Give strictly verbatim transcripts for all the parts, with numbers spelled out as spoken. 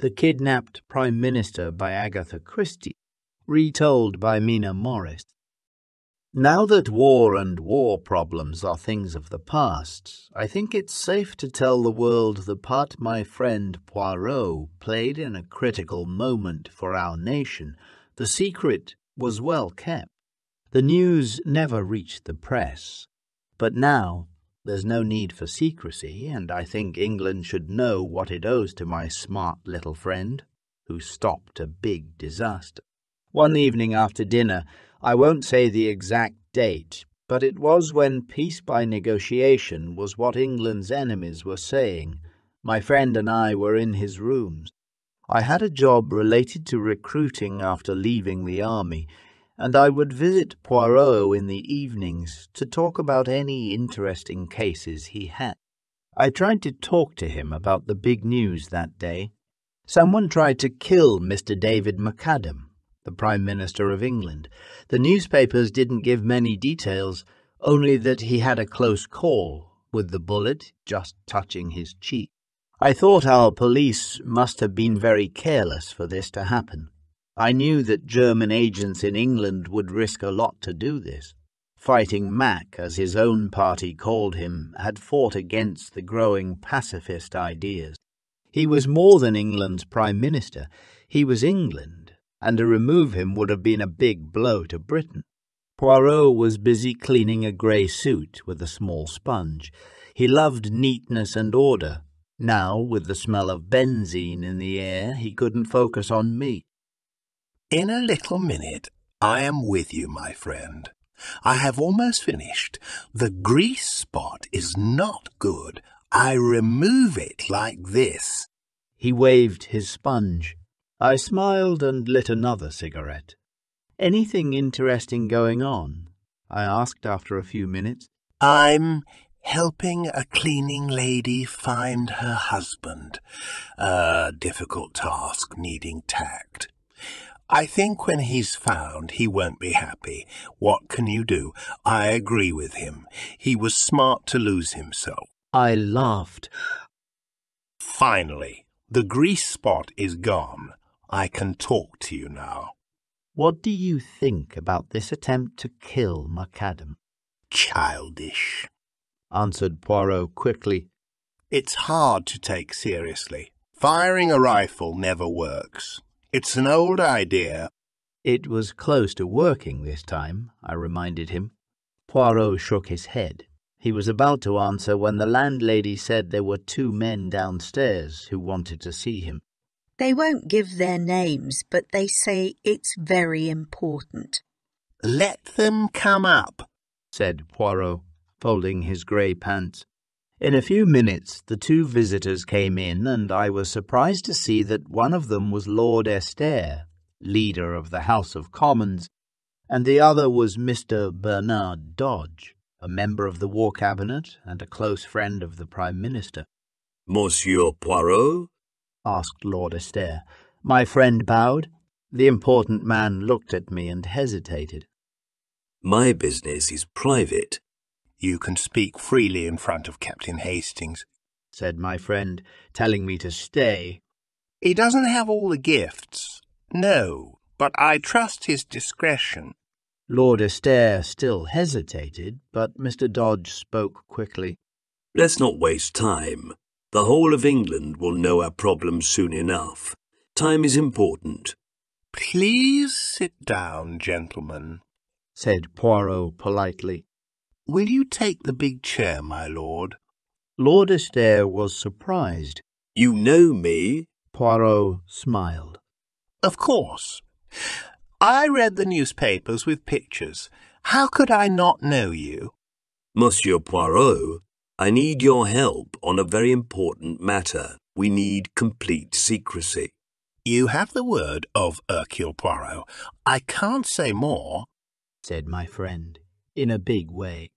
The Kidnapped Prime Minister by Agatha Christie, retold by Mina Morris. Now that war and war problems are things of the past, I think it's safe to tell the world the part my friend Poirot played in a critical moment for our nation. The secret was well kept. The news never reached the press. But now there's no need for secrecy, and I think England should know what it owes to my smart little friend, who stopped a big disaster. One evening after dinner, I won't say the exact date, but it was when peace by negotiation was what England's enemies were saying. My friend and I were in his rooms. I had a job related to recruiting after leaving the army, and I would visit Poirot in the evenings to talk about any interesting cases he had. I tried to talk to him about the big news that day. Someone tried to kill Mister David Macadam, the Prime Minister of England. The newspapers didn't give many details, only that he had a close call, with the bullet just touching his cheek. I thought our police must have been very careless for this to happen. I knew that German agents in England would risk a lot to do this. Fighting Mac, as his own party called him, had fought against the growing pacifist ideas. He was more than England's Prime Minister. He was England, and to remove him would have been a big blow to Britain. Poirot was busy cleaning a grey suit with a small sponge. He loved neatness and order. Now, with the smell of benzene in the air, he couldn't focus on me. In a little minute, I am with you, my friend. I have almost finished. The grease spot is not good. I remove it like this. He waved his sponge. I smiled and lit another cigarette. Anything interesting going on? I asked after a few minutes. I'm helping a cleaning lady find her husband. A difficult task needing tact. I think when he's found, he won't be happy. What can you do? I agree with him. He was smart to lose himself. I laughed. Finally, the grease spot is gone. I can talk to you now. What do you think about this attempt to kill Macadam? Childish, answered Poirot quickly. It's hard to take seriously. Firing a rifle never works. It's an old idea. It was close to working this time, I reminded him. Poirot shook his head. He was about to answer when the landlady said there were two men downstairs who wanted to see him. They won't give their names, but they say it's very important. Let them come up, said Poirot, folding his grey pants. In a few minutes the two visitors came in, and I was surprised to see that one of them was Lord Estair, leader of the House of Commons, and the other was Mister Bernard Dodge, a member of the War Cabinet and a close friend of the Prime Minister. Monsieur Poirot? Asked Lord Estair. My friend bowed. The important man looked at me and hesitated. My business is private. You can speak freely in front of Captain Hastings, said my friend, telling me to stay. He doesn't have all the gifts, no, but I trust his discretion. Lord Estair still hesitated, but Mister Dodge spoke quickly. Let's not waste time. The whole of England will know our problem soon enough. Time is important. Please sit down, gentlemen, said Poirot politely. Will you take the big chair, my lord? Lord Estair was surprised. You know me? Poirot smiled. Of course. I read the newspapers with pictures. How could I not know you? Monsieur Poirot, I need your help on a very important matter. We need complete secrecy. You have the word of Hercule Poirot. I can't say more, said my friend, in a big way.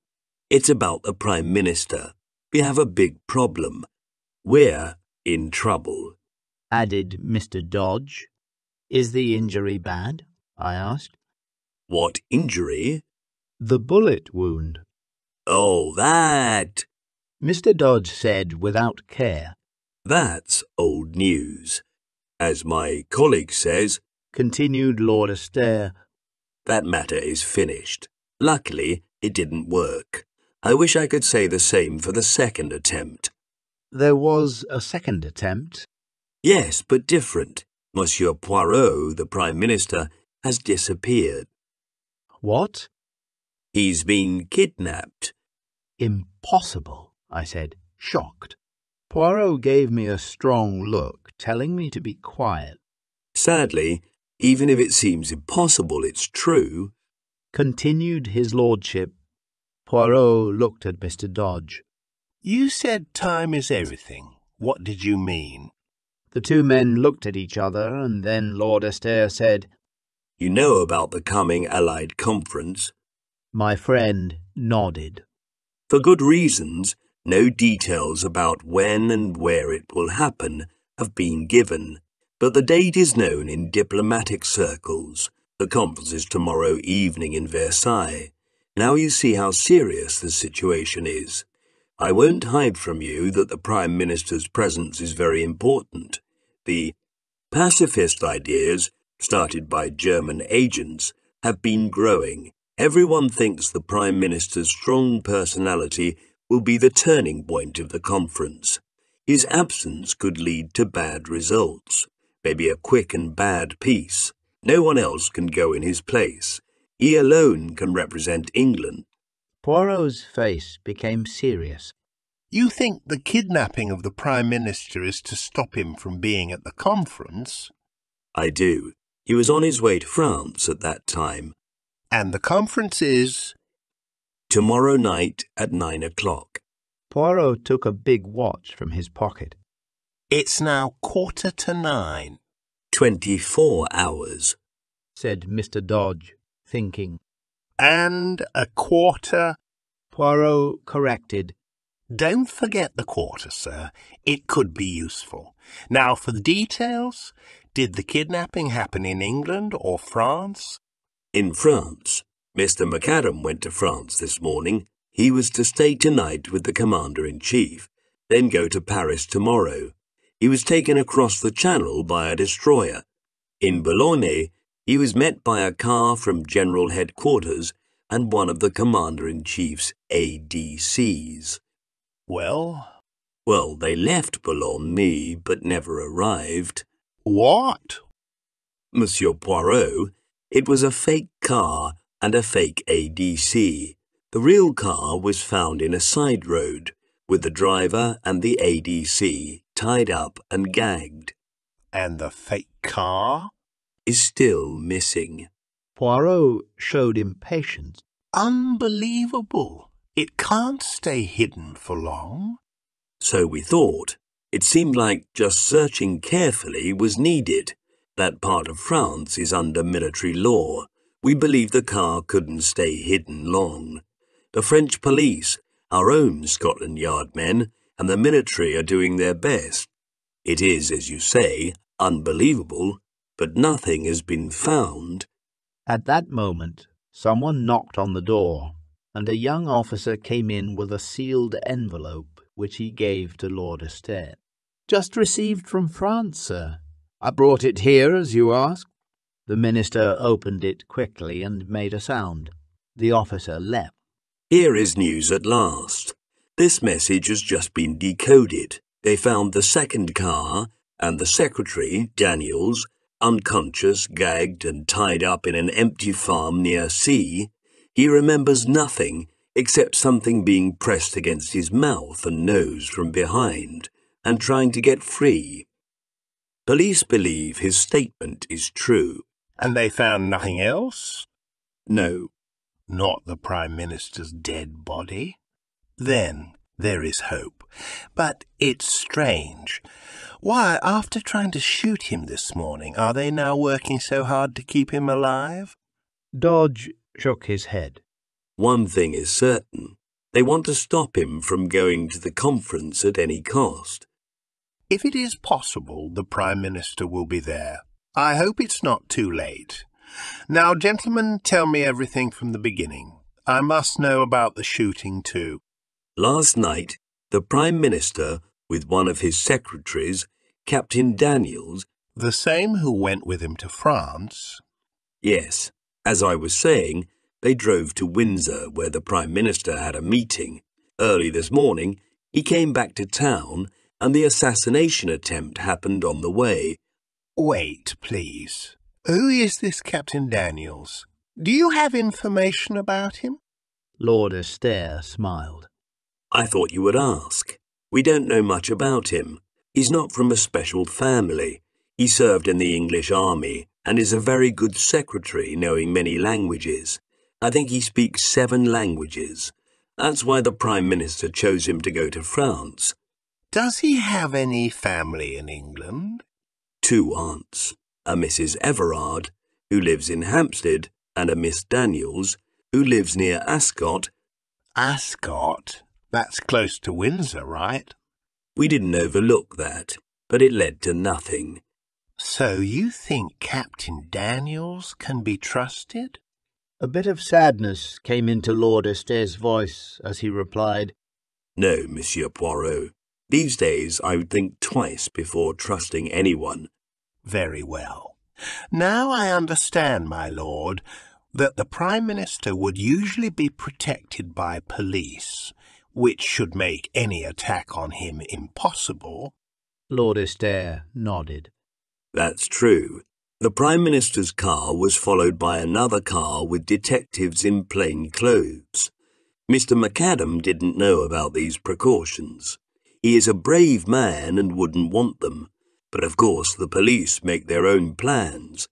It's about the Prime Minister. We have a big problem. We're in trouble, added Mister Dodge. Is the injury bad? I asked. What injury? The bullet wound. Oh, that, Mister Dodge said without care. That's old news. As my colleague says, continued Lord Estair, that matter is finished. Luckily, it didn't work. I wish I could say the same for the second attempt. There was a second attempt? Yes, but different. Monsieur Poirot, the Prime Minister, has disappeared. What? He's been kidnapped. Impossible, I said, shocked. Poirot gave me a strong look, telling me to be quiet. Sadly, even if it seems impossible, it's true, continued his lordship. Poirot looked at Mister Dodge. You said time is everything. What did you mean? The two men looked at each other, and then Lord Estair said, You know about the coming Allied conference? My friend nodded. For good reasons, no details about when and where it will happen have been given, but the date is known in diplomatic circles. The conference is tomorrow evening in Versailles. Now you see how serious the situation is. I won't hide from you that the Prime Minister's presence is very important. The pacifist ideas, started by German agents, have been growing. Everyone thinks the Prime Minister's strong personality will be the turning point of the conference. His absence could lead to bad results, maybe a quick and bad peace. No one else can go in his place. He alone can represent England. Poirot's face became serious. You think the kidnapping of the Prime Minister is to stop him from being at the conference? I do. He was on his way to France at that time. And the conference is? Tomorrow night at nine o'clock. Poirot took a big watch from his pocket. It's now quarter to nine. Twenty-four hours, said Mister Dodge, thinking. And a quarter, Poirot corrected. Don't forget the quarter, sir. It could be useful. Now for the details. Did the kidnapping happen in England or France? In France. Mister Macadam went to France this morning. He was to stay tonight with the Commander-in-Chief, then go to Paris tomorrow. He was taken across the Channel by a destroyer. In Boulogne, he was met by a car from General Headquarters and one of the Commander-in-Chief's A D Cs. Well? Well, they left Boulogne, but never arrived. What? Monsieur Poirot, it was a fake car and a fake A D C. The real car was found in a side road, with the driver and the A D C tied up and gagged. And the fake car? Is still missing. Poirot showed impatience. Unbelievable. It can't stay hidden for long. So we thought. It seemed like just searching carefully was needed. That part of France is under military law. We believe the car couldn't stay hidden long. The French police, our own Scotland Yard men, and the military are doing their best. It is, as you say, unbelievable, but nothing has been found. At that moment, someone knocked on the door, and a young officer came in with a sealed envelope, which he gave to Lord Estair. Just received from France, sir. I brought it here, as you asked. The minister opened it quickly and made a sound. The officer left. Here is news at last. This message has just been decoded. They found the second car and the secretary, Daniels, unconscious, gagged and tied up in an empty farm near sea. He remembers nothing except something being pressed against his mouth and nose from behind and trying to get free. Police believe his statement is true. And they found nothing else? No. Not the Prime Minister's dead body? Then there is hope. But it's strange. Why, after trying to shoot him this morning, are they now working so hard to keep him alive? Dodge shook his head. One thing is certain. They want to stop him from going to the conference at any cost. If it is possible, the Prime Minister will be there. I hope it's not too late. Now, gentlemen, tell me everything from the beginning. I must know about the shooting too. Last night, the Prime Minister, with one of his secretaries, Captain Daniels, The same who went with him to France? Yes. As I was saying, they drove to Windsor, where the Prime Minister had a meeting. Early this morning, he came back to town, and the assassination attempt happened on the way. Wait, please. Who is this Captain Daniels? Do you have information about him? Lord Estair smiled. I thought you would ask. We don't know much about him. He's not from a special family. He served in the English army and is a very good secretary, knowing many languages. I think he speaks seven languages. That's why the Prime Minister chose him to go to France. Does he have any family in England? Two aunts, a Missus Everard, who lives in Hampstead, and a Miss Daniels, who lives near Ascot. Ascot? That's close to Windsor, right? We didn't overlook that, but it led to nothing. So you think Captain Daniels can be trusted? A bit of sadness came into Lord Estair's voice as he replied, No, Monsieur Poirot. These days I would think twice before trusting anyone. Very well. Now I understand, my lord, that the Prime Minister would usually be protected by police, which should make any attack on him impossible. Lord Estair nodded. That's true. The Prime Minister's car was followed by another car with detectives in plain clothes. Mister Macadam didn't know about these precautions. He is a brave man and wouldn't want them. But of course the police make their own plans.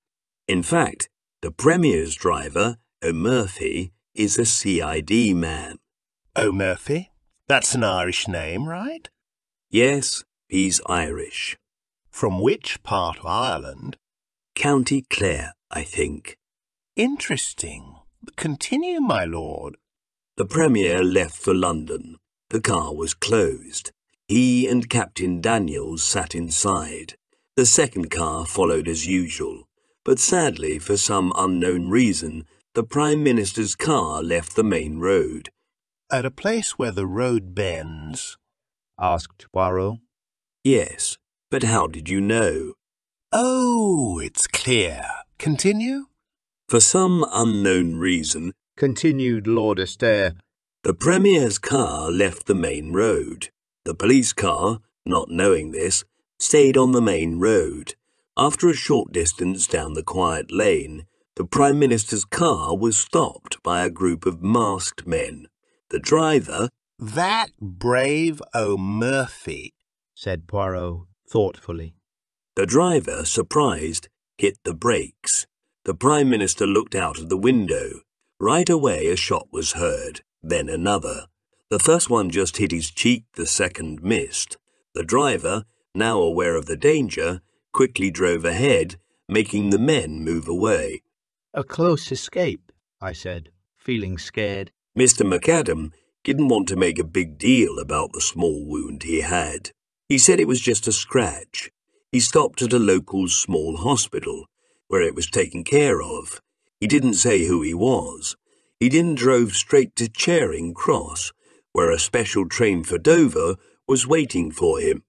In fact, the Premier's driver, O'Murphy, is a C I D man. O'Murphy? That's an Irish name, right? Yes, he's Irish. From which part of Ireland? County Clare, I think. Interesting. Continue, my lord. The Premier left for London. The car was closed. He and Captain Daniels sat inside. The second car followed as usual, but sadly, for some unknown reason, the Prime Minister's car left the main road. At a place where the road bends? Asked Poirot. Yes. But how did you know? Oh, it's clear. Continue? For some unknown reason, continued Lord Estair, the Premier's car left the main road. The police car, not knowing this, stayed on the main road. After a short distance down the quiet lane, the Prime Minister's car was stopped by a group of masked men. The driver... That brave O'Murphy, said Poirot thoughtfully. The driver, surprised, hit the brakes. The Prime Minister looked out of the window. Right away a shot was heard, then another. The first one just hit his cheek, the second missed. The driver, now aware of the danger, quickly drove ahead, making the men move away. A close escape, I said, feeling scared. Mister Macadam didn't want to make a big deal about the small wound he had. He said it was just a scratch. He stopped at a local small hospital, where it was taken care of. He didn't say who he was. He then drove straight to Charing Cross, where a special train for Dover was waiting for him.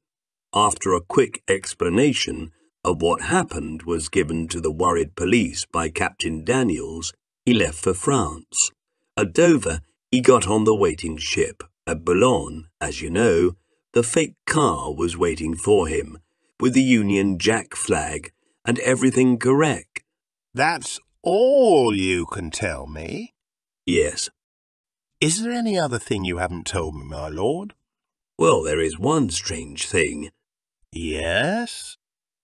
After a quick explanation of what happened was given to the worried police by Captain Daniels, he left for France. At Dover, he got on the waiting ship. At Boulogne, as you know, the fake car was waiting for him, with the Union Jack flag and everything correct. That's all you can tell me? Yes. Is there any other thing you haven't told me, my lord? Well, there is one strange thing. Yes?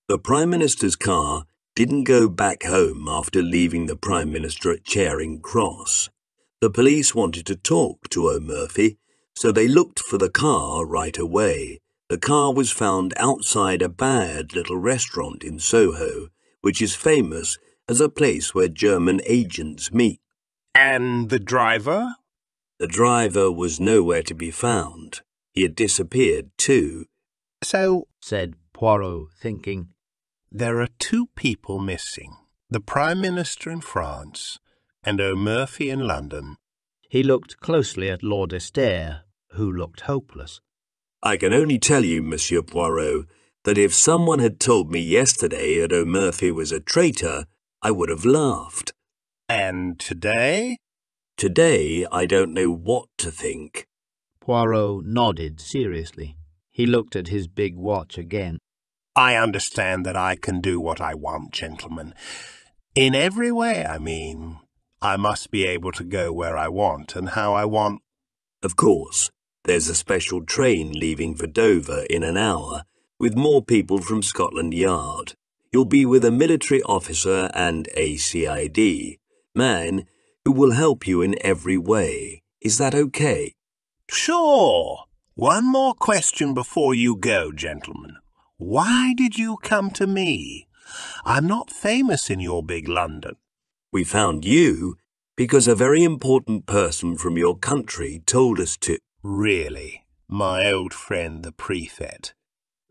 The Prime Minister's car didn't go back home after leaving the Prime Minister at Charing Cross. The police wanted to talk to O'Murphy, so they looked for the car right away. The car was found outside a bad little restaurant in Soho, which is famous as a place where German agents meet. And the driver? The driver was nowhere to be found. He had disappeared too. So, said Poirot, thinking, there are two people missing, the Prime Minister in France and O'Murphy in London. He looked closely at Lord Estair, who looked hopeless. I can only tell you, Monsieur Poirot, that if someone had told me yesterday that O'Murphy was a traitor, I would have laughed. And today? Today, I don't know what to think. Poirot nodded seriously. He looked at his big watch again. I understand that I can do what I want, gentlemen. In every way, I mean. I must be able to go where I want and how I want. Of course. There's a special train leaving for Dover in an hour, with more people from Scotland Yard. You'll be with a military officer and a C I D man who will help you in every way. Is that okay? Sure. One more question before you go, gentlemen. Why did you come to me? I'm not famous in your big London. We found you because a very important person from your country told us to. Really? My old friend the prefect?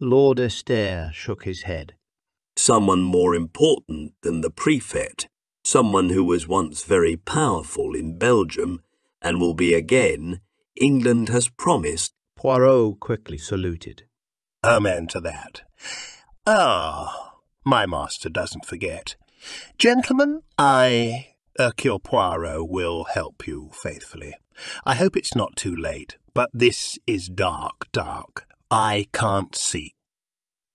Lord Estair shook his head. Someone more important than the prefect, someone who was once very powerful in Belgium and will be again, England has promised. Poirot quickly saluted. Amen to that. Ah, my master doesn't forget. Gentlemen, I, Hercule Poirot, will help you faithfully. I hope it's not too late, but this is dark, dark. I can't see.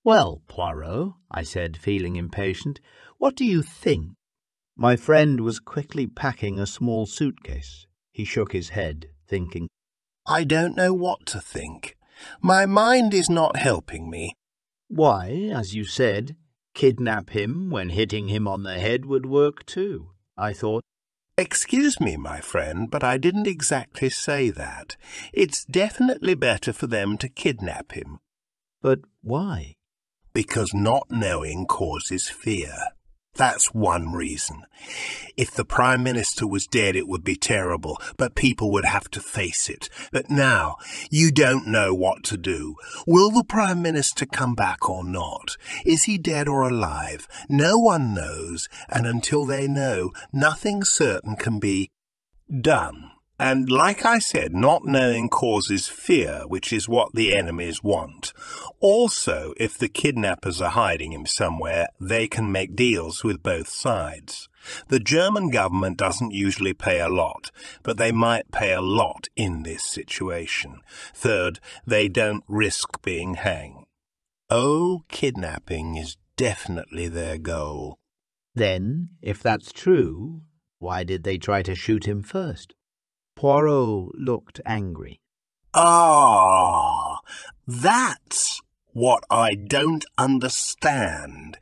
Well, Poirot, I said, feeling impatient, what do you think? My friend was quickly packing a small suitcase. He shook his head, thinking. I don't know what to think. My mind is not helping me. Why, as you said, kidnap him when hitting him on the head would work too, I thought. Excuse me, my friend, but I didn't exactly say that. It's definitely better for them to kidnap him. But why? Because not knowing causes fear. That's one reason. If the Prime Minister was dead, it would be terrible, but people would have to face it. But now, you don't know what to do. Will the Prime Minister come back or not? Is he dead or alive? No one knows, and until they know, nothing certain can be done. And like I said, not knowing causes fear, which is what the enemies want. Also, if the kidnappers are hiding him somewhere, they can make deals with both sides. The German government doesn't usually pay a lot, but they might pay a lot in this situation. Third, they don't risk being hanged. Oh, kidnapping is definitely their goal. Then, if that's true, why did they try to shoot him first? Poirot looked angry. Ah, that's what I don't understand.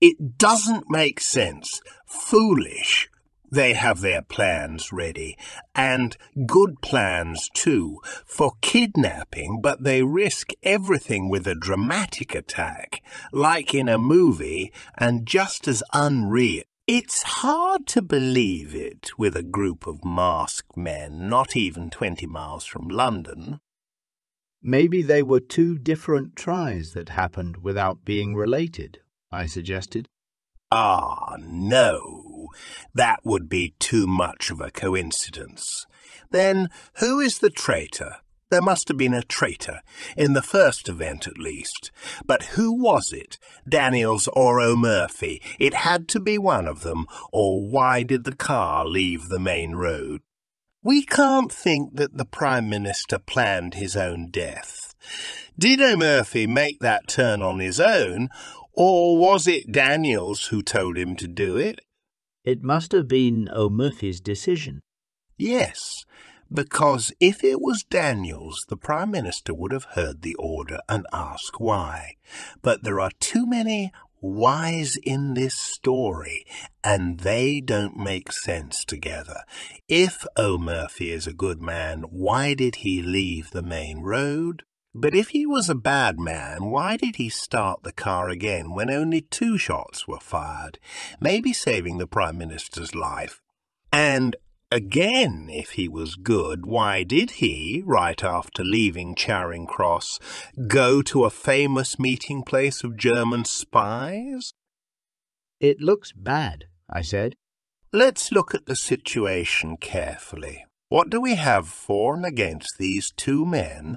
It doesn't make sense. Foolish. They have their plans ready, and good plans too, for kidnapping, but they risk everything with a dramatic attack, like in a movie, and just as unreal. It's hard to believe it with a group of masked men not even twenty miles from London. Maybe they were two different tries that happened without being related, I suggested. Ah, no. That would be too much of a coincidence. Then who is the traitor? There must have been a traitor, in the first event at least. But who was it? Daniels or O'Murphy? It had to be one of them, or why did the car leave the main road? We can't think that the Prime Minister planned his own death. Did O'Murphy make that turn on his own, or was it Daniels who told him to do it? It must have been O'Murphy's decision. Yes. Because if it was Daniels, the Prime Minister would have heard the order and asked why. But there are too many whys in this story, and they don't make sense together. If O'Murphy is a good man, why did he leave the main road? But if he was a bad man, why did he start the car again when only two shots were fired? Maybe saving the Prime Minister's life. And again, if he was good, why did he, right after leaving Charing Cross, go to a famous meeting place of German spies? It looks bad, I said. Let's look at the situation carefully. What do we have for and against these two men?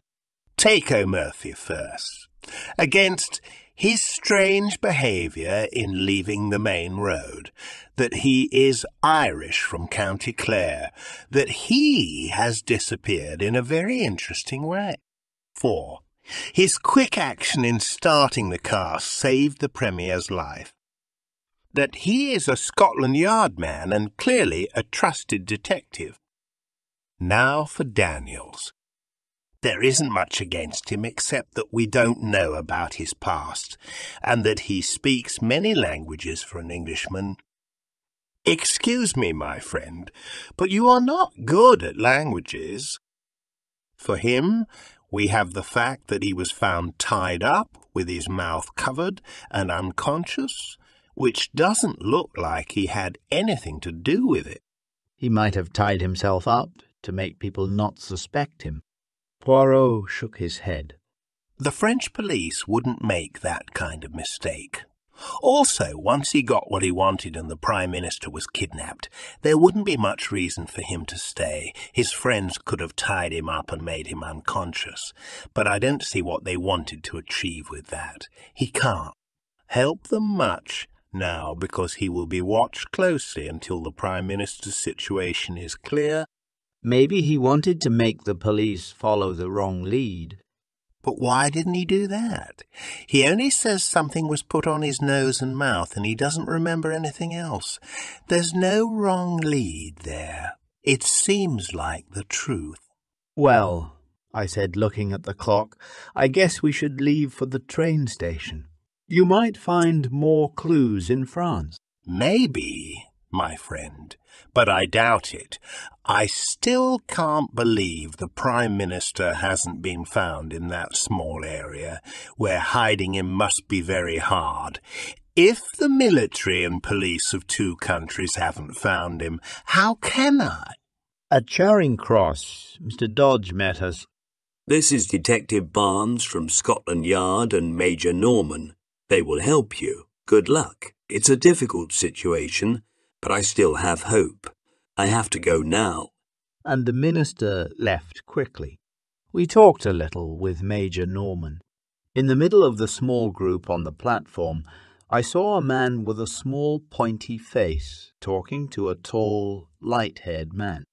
Take O'Murphy first. Against, his strange behaviour in leaving the main road, that he is Irish from County Clare, that he has disappeared in a very interesting way. Four. His quick action in starting the car saved the Premier's life. That he is a Scotland Yard man and clearly a trusted detective. Now for Daniels. There isn't much against him except that we don't know about his past, and that he speaks many languages for an Englishman. Excuse me, my friend, but you are not good at languages. For him, we have the fact that he was found tied up, with his mouth covered and unconscious, which doesn't look like he had anything to do with it. He might have tied himself up to make people not suspect him. Poirot shook his head. The French police wouldn't make that kind of mistake. Also, once he got what he wanted and the Prime Minister was kidnapped, there wouldn't be much reason for him to stay. His friends could have tied him up and made him unconscious, but I don't see what they wanted to achieve with that. He can't help them much now because he will be watched closely until the Prime Minister's situation is clear. Maybe he wanted to make the police follow the wrong lead. But why didn't he do that? He only says something was put on his nose and mouth, and he doesn't remember anything else. There's no wrong lead there. It seems like the truth. Well, I said, looking at the clock, I guess we should leave for the train station. You might find more clues in France. Maybe, my friend, but I doubt it. I still can't believe the Prime Minister hasn't been found in that small area, where hiding him must be very hard. If the military and police of two countries haven't found him, how can I? At Charing Cross, Mister Dodge met us. This is Detective Barnes from Scotland Yard and Major Norman. They will help you. Good luck. It's a difficult situation, but I still have hope. I have to go now. And the minister left quickly. We talked a little with Major Norman. In the middle of the small group on the platform, I saw a man with a small pointy face talking to a tall, light-haired man.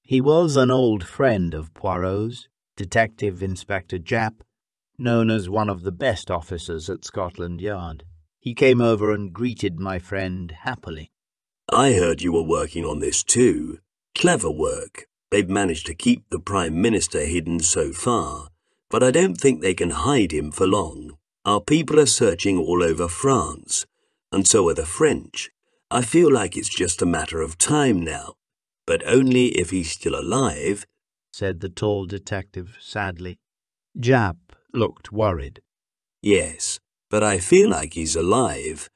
He was an old friend of Poirot's, Detective Inspector Japp, known as one of the best officers at Scotland Yard. He came over and greeted my friend happily. I heard you were working on this too. Clever work. They've managed to keep the Prime Minister hidden so far, but I don't think they can hide him for long. Our people are searching all over France, and so are the French. I feel like it's just a matter of time now, but only if he's still alive, said the tall detective sadly. Japp looked worried. Yes, but I feel like he's alive.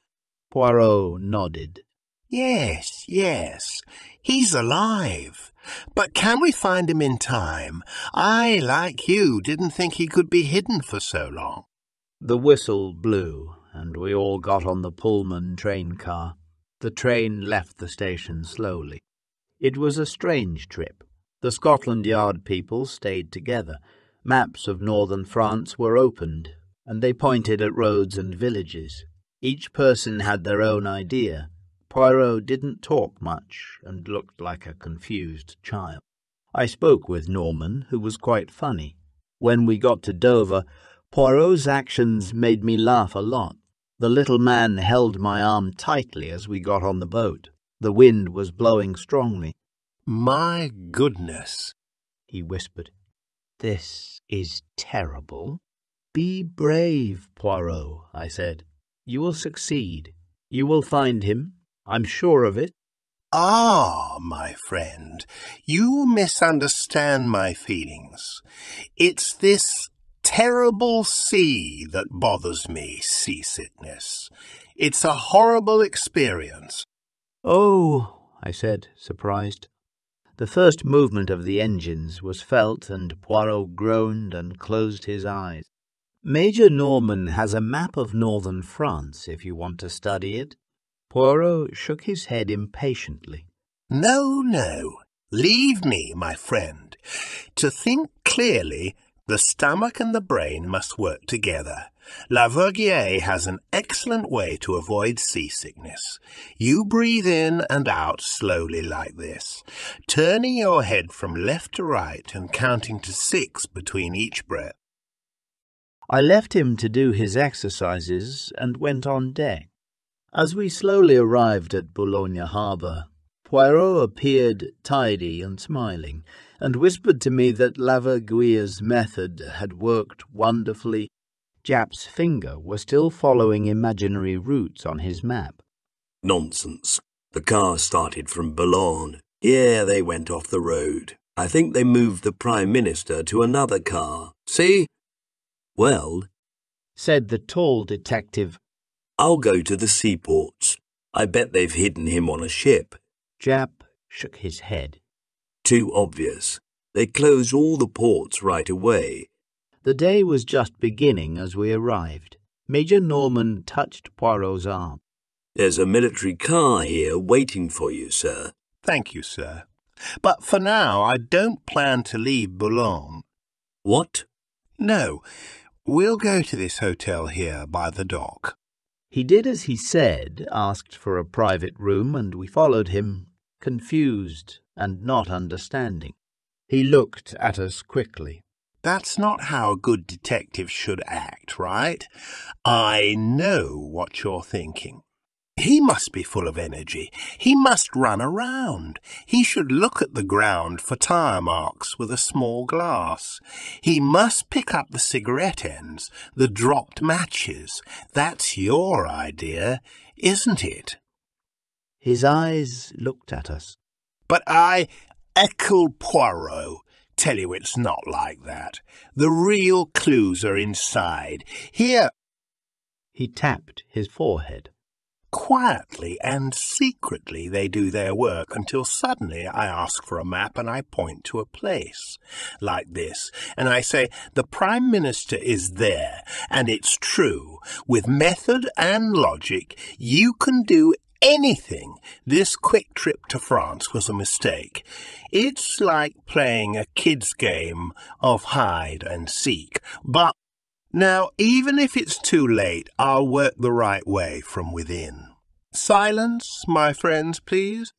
Poirot nodded. Yes, yes, he's alive. But can we find him in time? I, like you, didn't think he could be hidden for so long. The whistle blew, and we all got on the Pullman train car. The train left the station slowly. It was a strange trip. The Scotland Yard people stayed together. Maps of northern France were opened, and they pointed at roads and villages. Each person had their own idea. Poirot didn't talk much and looked like a confused child. I spoke with Norman, who was quite funny. When we got to Dover, Poirot's actions made me laugh a lot. The little man held my arm tightly as we got on the boat. The wind was blowing strongly. My goodness, he whispered. This is terrible. Be brave, Poirot, I said. You will succeed. You will find him. I'm sure of it. Ah, my friend, you misunderstand my feelings. It's this terrible sea that bothers me, seasickness. It's a horrible experience. Oh, I said, surprised. The first movement of the engines was felt, and Poirot groaned and closed his eyes. Major Norman has a map of northern France, if you want to study it. Poirot shook his head impatiently. No, no. Leave me, my friend. To think clearly, the stomach and the brain must work together. Lavergne has an excellent way to avoid seasickness. You breathe in and out slowly like this, turning your head from left to right and counting to six between each breath. I left him to do his exercises and went on deck. As we slowly arrived at Boulogne harbour, Poirot appeared tidy and smiling, and whispered to me that Lavergne's method had worked wonderfully. Japp's finger was still following imaginary routes on his map. Nonsense. The car started from Boulogne. Here they went off the road. I think they moved the Prime Minister to another car. See? Well, said the tall detective, I'll go to the seaports. I bet they've hidden him on a ship. Japp shook his head. Too obvious. They close all the ports right away. The day was just beginning as we arrived. Major Norman touched Poirot's arm. There's a military car here waiting for you, sir. Thank you, sir. But for now, I don't plan to leave Boulogne. What? No. We'll go to this hotel here by the dock. He did as he said, asked for a private room, and we followed him, confused and not understanding. He looked at us quickly. That's not how a good detective should act, right? I know what you're thinking. He must be full of energy. He must run around. He should look at the ground for tire marks with a small glass. He must pick up the cigarette ends, the dropped matches. That's your idea, isn't it? His eyes looked at us. But I, Hercule Poirot, tell you it's not like that. The real clues are inside. Here. He tapped his forehead. Quietly and secretly they do their work until suddenly I ask for a map and I point to a place like this and I say, the Prime Minister is there and it's true. With method and logic you can do anything. This quick trip to France was a mistake. It's like playing a kid's game of hide and seek, but now, even if it's too late, I'll work the right way from within. Silence, my friends, please.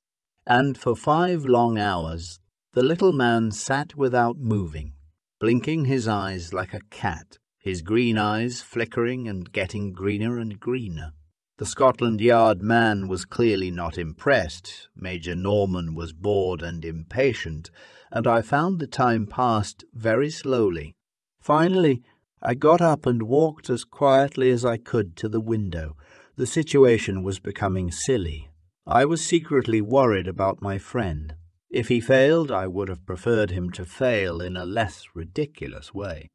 And for five long hours, the little man sat without moving, blinking his eyes like a cat, his green eyes flickering and getting greener and greener. The Scotland Yard man was clearly not impressed. Major Norman was bored and impatient, and I found the time passed very slowly. Finally, I got up and walked as quietly as I could to the window. The situation was becoming silly. I was secretly worried about my friend. If he failed, I would have preferred him to fail in a less ridiculous way.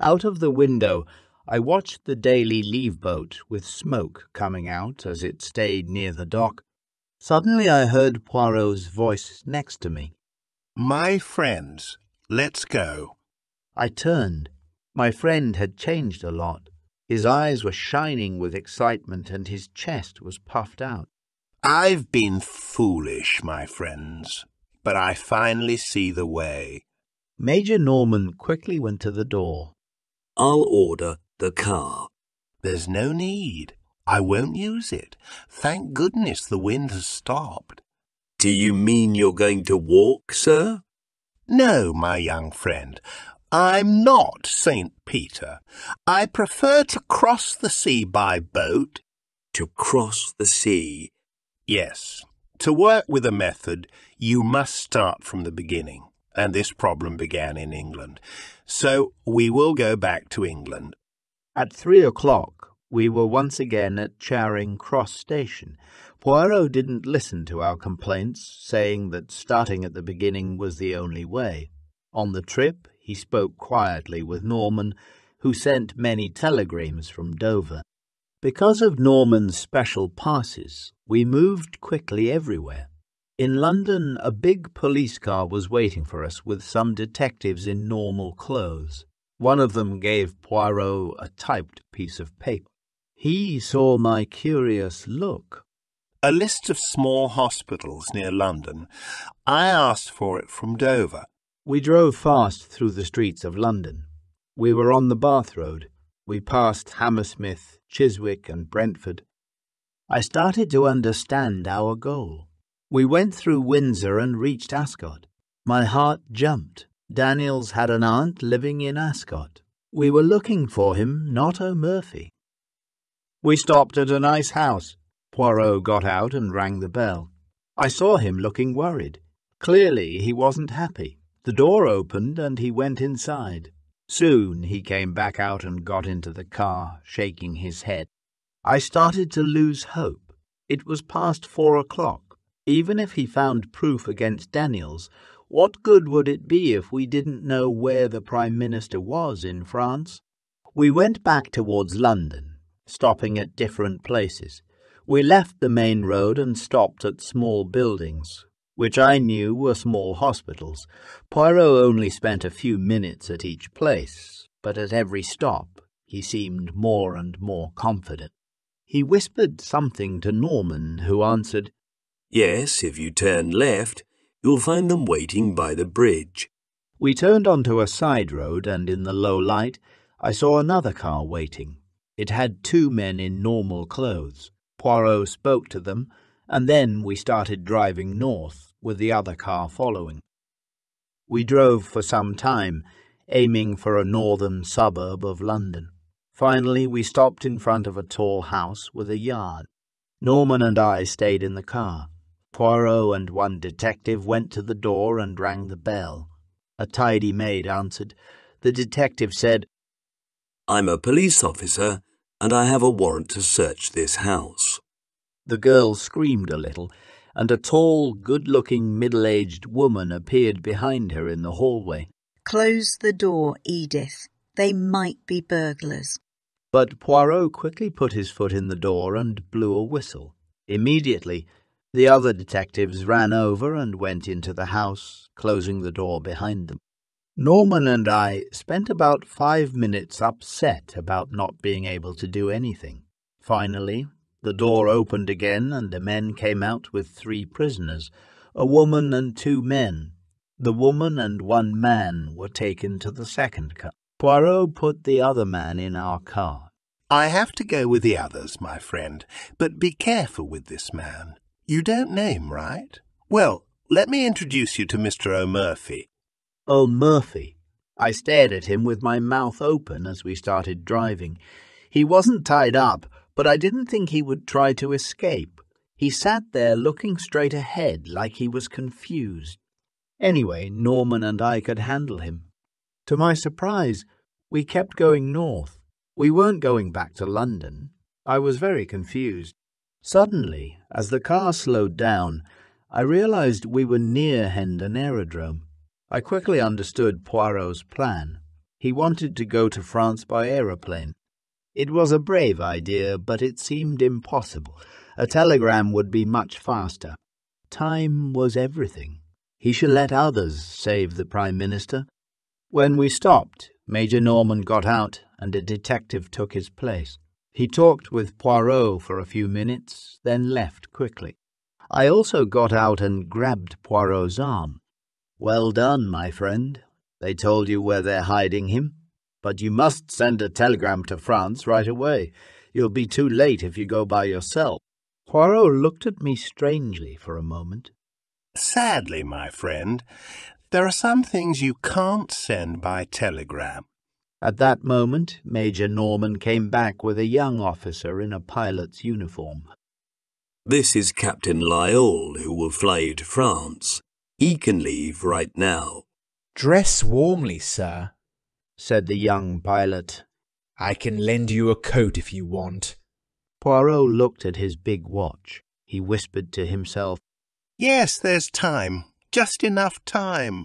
Out of the window, I watched the daily leave boat with smoke coming out as it stayed near the dock. Suddenly I heard Poirot's voice next to me. My friends, let's go. I turned. My friend had changed a lot. His eyes were shining with excitement and his chest was puffed out. I've been foolish, my friends, but I finally see the way. Major Norman quickly went to the door. I'll order the car. There's no need. I won't use it. Thank goodness the wind has stopped. Do you mean you're going to walk, sir? No, my young friend. I'm not Saint Peter. I prefer to cross the sea by boat. To cross the sea? Yes. To work with a method, you must start from the beginning, and this problem began in England. So we will go back to England. At three o'clock, we were once again at Charing Cross Station. Poirot didn't listen to our complaints, saying that starting at the beginning was the only way. On the trip, he spoke quietly with Norman, who sent many telegrams from Dover. Because of Norman's special passes, we moved quickly everywhere. In London, a big police car was waiting for us with some detectives in normal clothes. One of them gave Poirot a typed piece of paper. He saw my curious look. A list of small hospitals near London. I asked for it from Dover. We drove fast through the streets of London. We were on the Bath Road. We passed Hammersmith, Chiswick and Brentford. I started to understand our goal. We went through Windsor and reached Ascot. My heart jumped. Daniels had an aunt living in Ascot. We were looking for him, not O'Murphy. We stopped at a nice house. Poirot got out and rang the bell. I saw him looking worried. Clearly he wasn't happy. The door opened and he went inside. Soon he came back out and got into the car, shaking his head. I started to lose hope. It was past four o'clock. Even if he found proof against Daniels, what good would it be if we didn't know where the Prime Minister was in France? We went back towards London, stopping at different places. We left the main road and stopped at small buildings, which I knew were small hospitals. Poirot only spent a few minutes at each place, but at every stop he seemed more and more confident. He whispered something to Norman, who answered, "Yes, if you turn left, you'll find them waiting by the bridge." We turned onto a side road, and in the low light I saw another car waiting. It had two men in normal clothes. Poirot spoke to them, and then we started driving north, with the other car following. We drove for some time, aiming for a northern suburb of London. Finally we stopped in front of a tall house with a yard. Norman and I stayed in the car. Poirot and one detective went to the door and rang the bell. A tidy maid answered. The detective said, "I'm a police officer, and I have a warrant to search this house." The girl screamed a little, and a tall, good-looking, middle-aged woman appeared behind her in the hallway. "Close the door, Edith. They might be burglars." But Poirot quickly put his foot in the door and blew a whistle. Immediately, the other detectives ran over and went into the house, closing the door behind them. Norman and I spent about five minutes upset about not being able to do anything. Finally, the door opened again and the men came out with three prisoners, a woman and two men. The woman and one man were taken to the second car. Poirot put the other man in our car. "I have to go with the others, my friend, but be careful with this man. You don't know him, right? Well, let me introduce you to Mister O'Murphy." O'Murphy. I stared at him with my mouth open as we started driving. He wasn't tied up, but I didn't think he would try to escape. He sat there looking straight ahead like he was confused. Anyway, Norman and I could handle him. To my surprise, we kept going north. We weren't going back to London. I was very confused. Suddenly, as the car slowed down, I realized we were near Hendon Aerodrome. I quickly understood Poirot's plan. He wanted to go to France by aeroplane. It was a brave idea, but it seemed impossible. A telegram would be much faster. Time was everything. He should let others save the Prime Minister. When we stopped, Major Norman got out and a detective took his place. He talked with Poirot for a few minutes, then left quickly. I also got out and grabbed Poirot's arm. "Well done, my friend. They told you where they're hiding him. But you must send a telegram to France right away. You'll be too late if you go by yourself." Poirot looked at me strangely for a moment. "Sadly, my friend, there are some things you can't send by telegram." At that moment, Major Norman came back with a young officer in a pilot's uniform. "This is Captain Lyall, who will fly you to France. He can leave right now." "Dress warmly, sir," said the young pilot. "I can lend you a coat if you want." Poirot looked at his big watch. He whispered to himself, "Yes, there's time. Just enough time."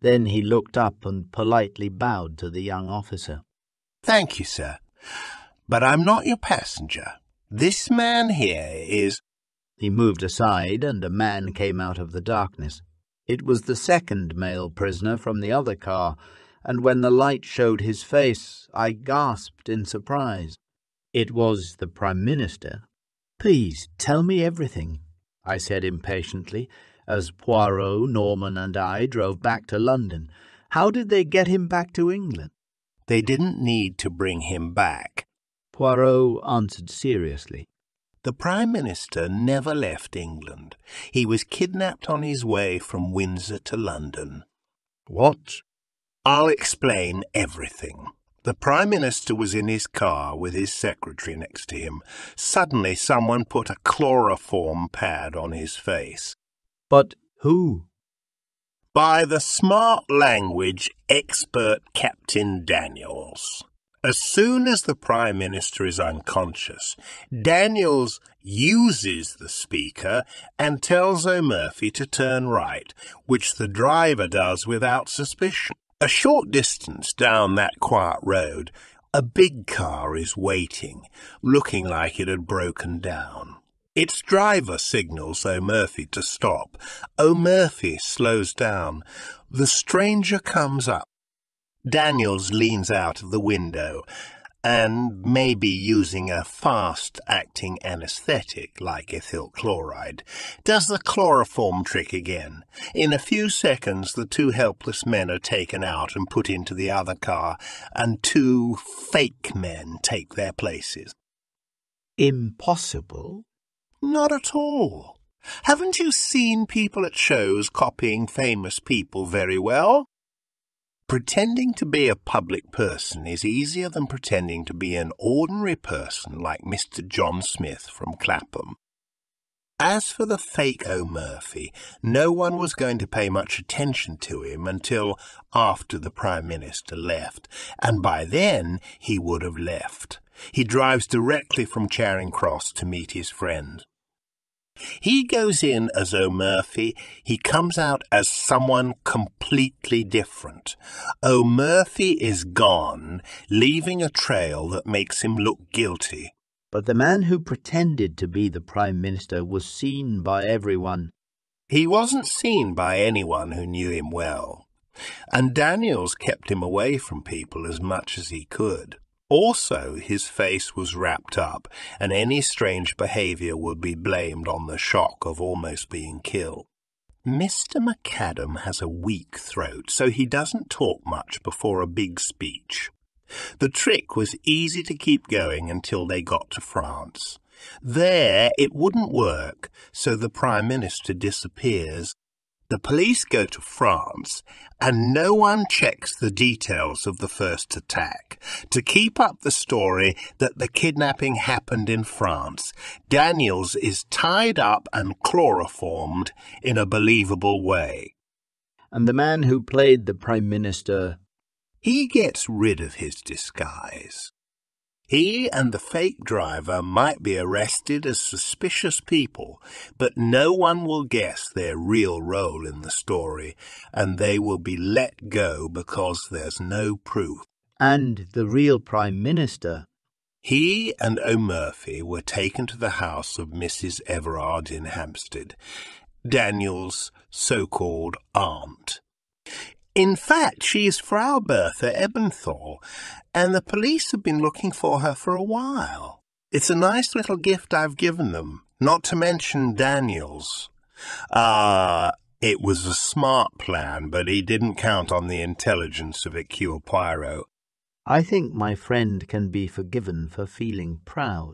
Then he looked up and politely bowed to the young officer. "Thank you, sir. But I'm not your passenger. This man here is—" He moved aside and a man came out of the darkness. It was the second male prisoner from the other car, and when the light showed his face, I gasped in surprise. It was the Prime Minister. "Please, tell me everything," I said impatiently, as Poirot, Norman and I drove back to London. "How did they get him back to England?" They didn't need to bring him back," Poirot answered seriously. "The Prime Minister never left England. He was kidnapped on his way from Windsor to London." "What?" "I'll explain everything. The Prime Minister was in his car with his secretary next to him. Suddenly someone put a chloroform pad on his face." "But who?" "By the smart language expert Captain Daniels. As soon as the Prime Minister is unconscious, Daniels uses the speaker and tells O'Murphy to turn right, which the driver does without suspicion. A short distance down that quiet road, a big car is waiting, looking like it had broken down. Its driver signals O'Murphy to stop. O'Murphy slows down. The stranger comes up. Daniels leans out of the window and, maybe using a fast-acting anaesthetic like ethyl chloride, does the chloroform trick again. In a few seconds the two helpless men are taken out and put into the other car, and two fake men take their places." "Impossible?" "Not at all. Haven't you seen people at shows copying famous people very well? Pretending to be a public person is easier than pretending to be an ordinary person like Mister John Smith from Clapham. As for the fake O'Murphy, no one was going to pay much attention to him until after the Prime Minister left, and by then he would have left. He drives directly from Charing Cross to meet his friend. He goes in as O'Murphy. He comes out as someone completely different. O'Murphy is gone, leaving a trail that makes him look guilty." "But the man who pretended to be the Prime Minister was seen by everyone." "He wasn't seen by anyone who knew him well, and Daniels kept him away from people as much as he could. Also, his face was wrapped up, and any strange behaviour would be blamed on the shock of almost being killed. Mister Macadam has a weak throat, so he doesn't talk much before a big speech. The trick was easy to keep going until they got to France. There it wouldn't work, so the Prime Minister disappears. The police go to France, and no one checks the details of the first attack. To keep up the story that the kidnapping happened in France, Daniels is tied up and chloroformed in a believable way." "And the man who played the Prime Minister?" "He gets rid of his disguise. He and the fake driver might be arrested as suspicious people, but no one will guess their real role in the story, and they will be let go because there's no proof." "And the real Prime Minister?" "He and O'Murphy were taken to the house of Missus Everard in Hampstead, Daniel's so-called aunt. In fact, she is Frau Bertha Ebenthal, and the police have been looking for her for a while. It's a nice little gift I've given them, not to mention Daniels. Ah, uh, it was a smart plan, but he didn't count on the intelligence of Hercule Poirot." "I think my friend can be forgiven for feeling proud.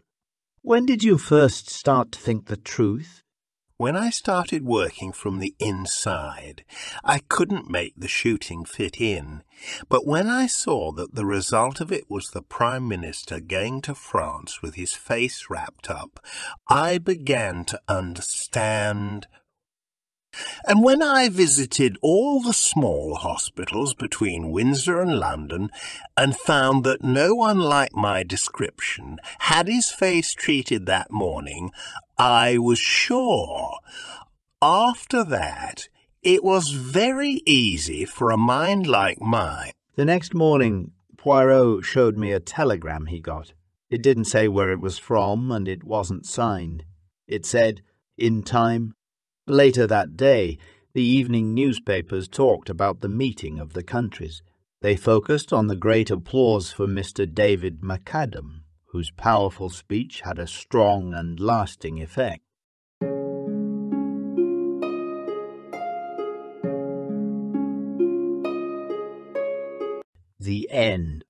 When did you first start to think the truth?" "When I started working from the inside, I couldn't make the shooting fit in. But when I saw that the result of it was the Prime Minister going to France with his face wrapped up, I began to understand. And when I visited all the small hospitals between Windsor and London and found that no one like my description had his face treated that morning, I was sure. After that, it was very easy for a mind like mine." "The next morning, Poirot showed me a telegram he got. It didn't say where it was from, and it wasn't signed. It said, 'In time.' Later that day, the evening newspapers talked about the meeting of the countries. They focused on the great applause for Mister David Macadam, whose powerful speech had a strong and lasting effect." The End.